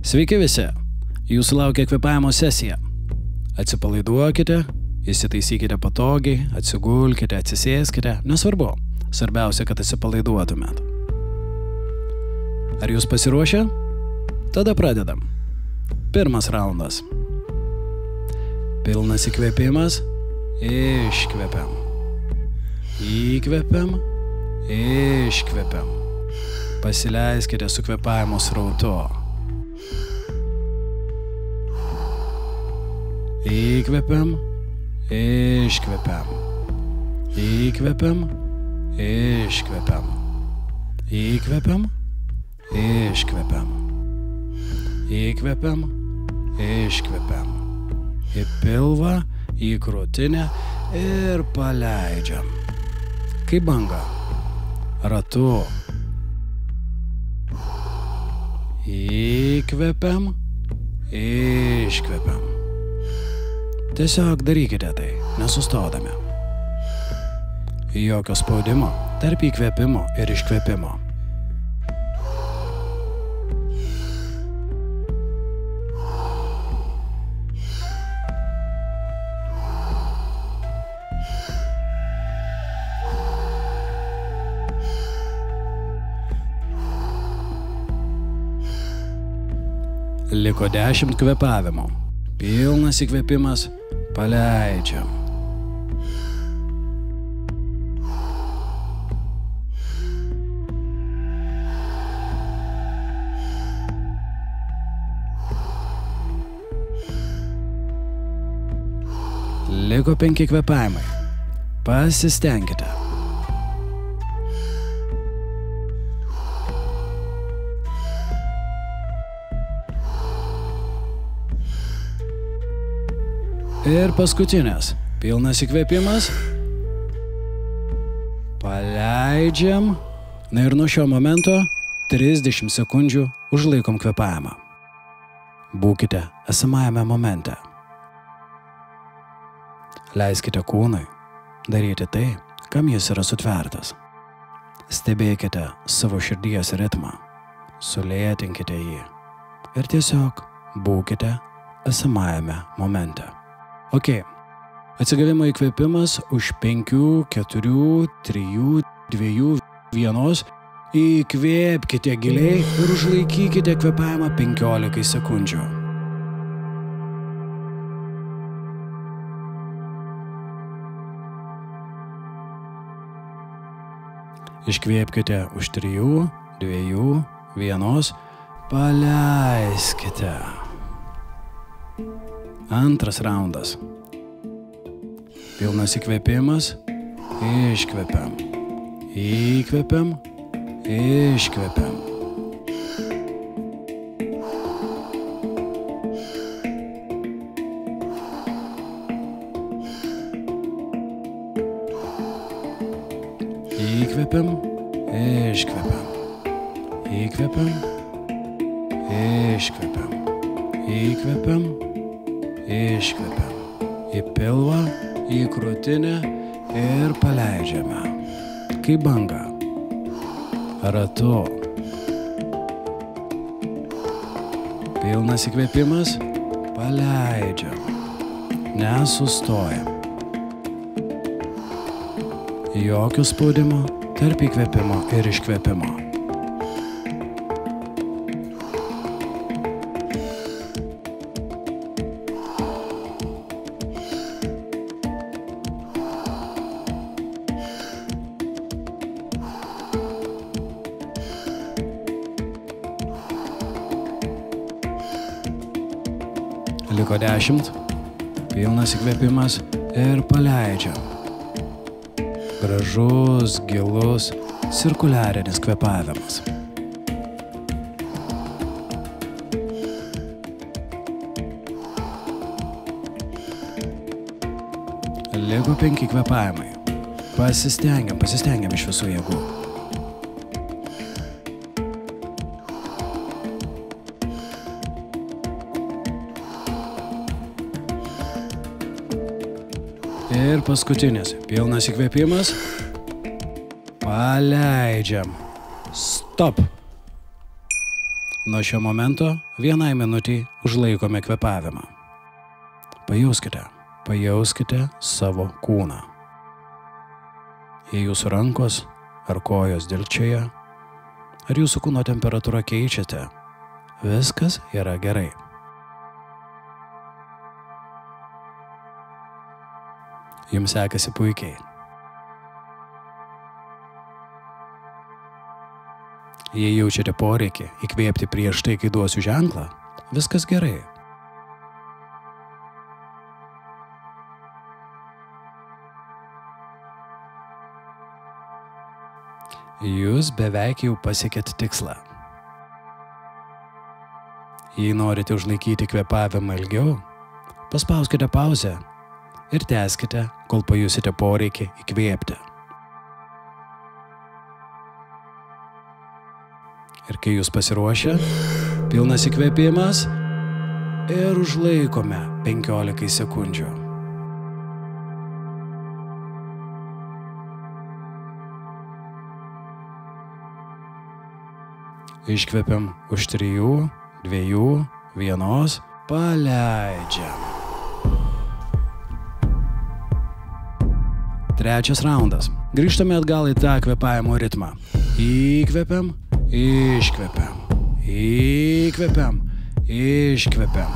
Sveiki visi, jūsų laukia kvėpavimo sesija. Atsipalaiduokite, įsitaisykite patogiai, atsigulkite, atsisėskite, nesvarbu, svarbiausia, kad atsipalaiduotumėt. Ar jūs pasiruošę? Tada pradedam. Pirmas raundas. Pilnas įkvėpimas, iškvėpiam. Įkvėpiam, iškvėpiam. Pasileiskite su kvėpavimo srautu. Įkvėpiam, iškvėpiam, įkvėpiam, iškvėpiam, įkvėpiam, iškvėpiam, įkvėpiam, iškvėpiam, į pilvą, į krūtinę ir paleidžiam, kaip banga, ratu, įkvėpiam, iškvėpiam. Tiesiog darykite tai, nesustodami. Jokio spaudimo tarp įkvėpimo ir iškvėpimo. Liko 10 kvėpavimų. Pilnas įkvėpimas. Paleidžiam. Liko 5 kvėpavimai. Pasistengite. Ir paskutinės. Pilnas įkvėpimas. Paleidžiam. Na ir nuo šio momento 30 sekundžių užlaikom kvėpavimą. Būkite esamajame momente. Leiskite kūnui daryti tai, kam jis yra sutvertas. Stebėkite savo širdies ritmą. Sulėtinkite jį. Ir tiesiog būkite esamajame momente. Ok, atsigavimo įkvėpimas už 5, 4, 3, 2, 1. Įkvėpkite giliai ir užlaikykite kvėpavimą 15 sekundžių. Iškvėpkite už 3, 2, 1. Paleiskite. Antras raundas. Pilnas įkvėpimas, iškvėpiam, įkvėpiam, iškvėpiam. Įkvėpiam, iškvėpiam, įkvėpiam, iškvėpiam, įkvėpiam. Iškvėpiam. Į pilvą, į krūtinę ir paleidžiame. Kaip banga. Ratu. Pilnas įkvėpimas. Paleidžiam. Nesustojam. Jokio spaudimo tarp įkvėpimo ir iškvėpimo. Liko 10, pilnas įkvėpimas ir paleidžiam. Gražus, gilus, cirkuliarinis kvėpavimas. Liko 5 kvėpavimai. Pasistengiam iš visų jėgų. Ir paskutinis. Pilnas įkvėpimas. Paleidžiam. Stop. Nuo šio momento vienai minutį užlaikome kvėpavimą. Pajauskite savo kūną. Jei jūsų rankos ar kojos dilgčioja, ar jūsų kūno temperatūrą keičiate, viskas yra gerai. Jums sekasi puikiai. Jei jaučiate poreikį įkvėpti prieš tai, kai duosiu ženklą, viskas gerai. Jūs beveik jau pasiekėt tikslą. Jei norite užlaikyti kvėpavimą ilgiau, paspauskite pauzę ir tęskite, kol pajusite poreikį įkvėpti. Ir kai jūs pasiruošę, pilnas įkvėpimas ir užlaikome 15 sekundžių. Iškvepiam už 3, 2, 1, paleidžiam. Trečias raundas. Grįžtame atgal į tą kvėpavimo ritmą. Įkvepiam. Iškvepiam, įkvepiam, iškvepiam.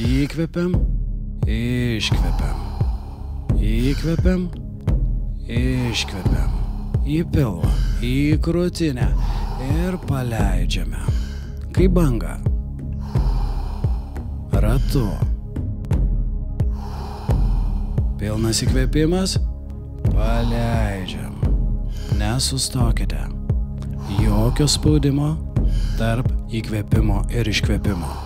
Įkvepiam, iškvepiam, įkvepiam, iškvepiam. Į pilvą, į krūtinę ir paleidžiame. Kaip banga. Ratu. Pilnas įkvėpimas, paleidžiam. Nesustokite. Jokio spaudimo tarp įkvėpimo ir iškvėpimo.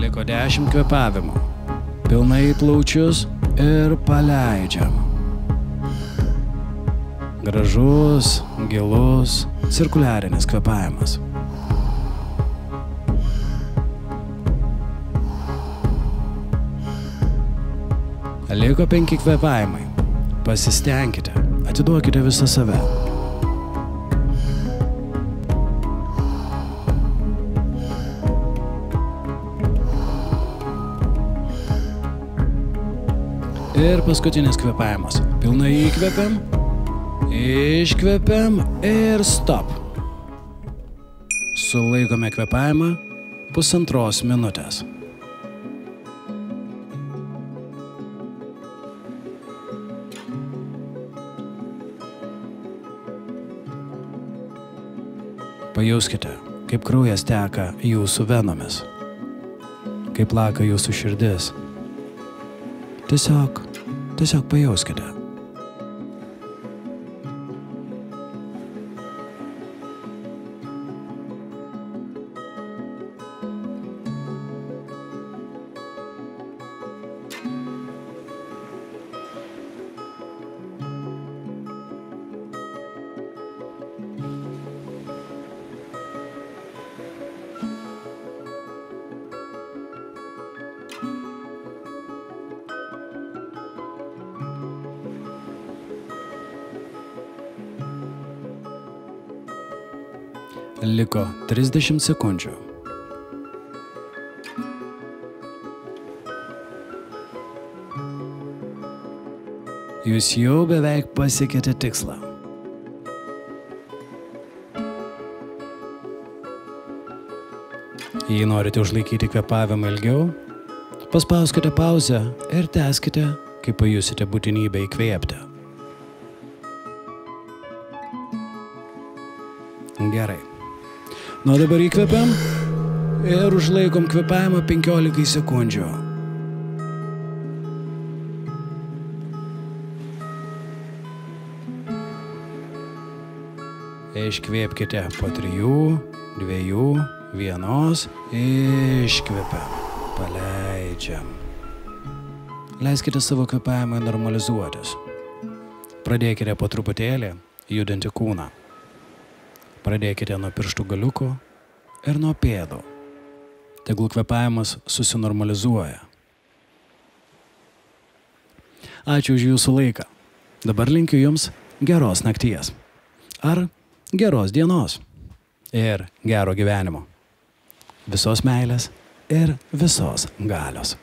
Liko 10 kvėpavimų. Pilnai į plaučius ir paleidžiam. Gražus, gilus, cirkuliarinis kvėpavimas. Liko 5 kvėpavimai. Pasistenkite, atiduokite visą save. Ir paskutinis kvėpavimas. Pilnai įkvepiam, iškvepiam ir stop. Sulaikome kvėpavimą 1,5 minutės. Pajauskite, kaip kraujas teka jūsų venomis, kaip plaka jūsų širdis. Tiesiog pajauskite. Liko 30 sekundžių. Jūs jau beveik pasiekėte tikslą. Jei norite užlaikyti kvėpavimą ilgiau, paspauskite pauzę ir tęskite, kai pajusite būtinybę įkvėpti. Gerai. Nu, dabar įkvepiam ir užlaikom kvėpavimą 15 sekundžių. Iškvėpkite po 3, 2, 1. Iškvėpiam. Paleidžiam. Leiskite savo kvėpavimą normalizuotis. Pradėkite po truputėlį judinti kūną. Pradėkite nuo pirštų galiukų ir nuo pėdų. Tegul kvėpavimas susinormalizuoja. Ačiū už jūsų laiką. Dabar linkiu jums geros nakties. Ar geros dienos. Ir gero gyvenimo. Visos meilės ir visos galios.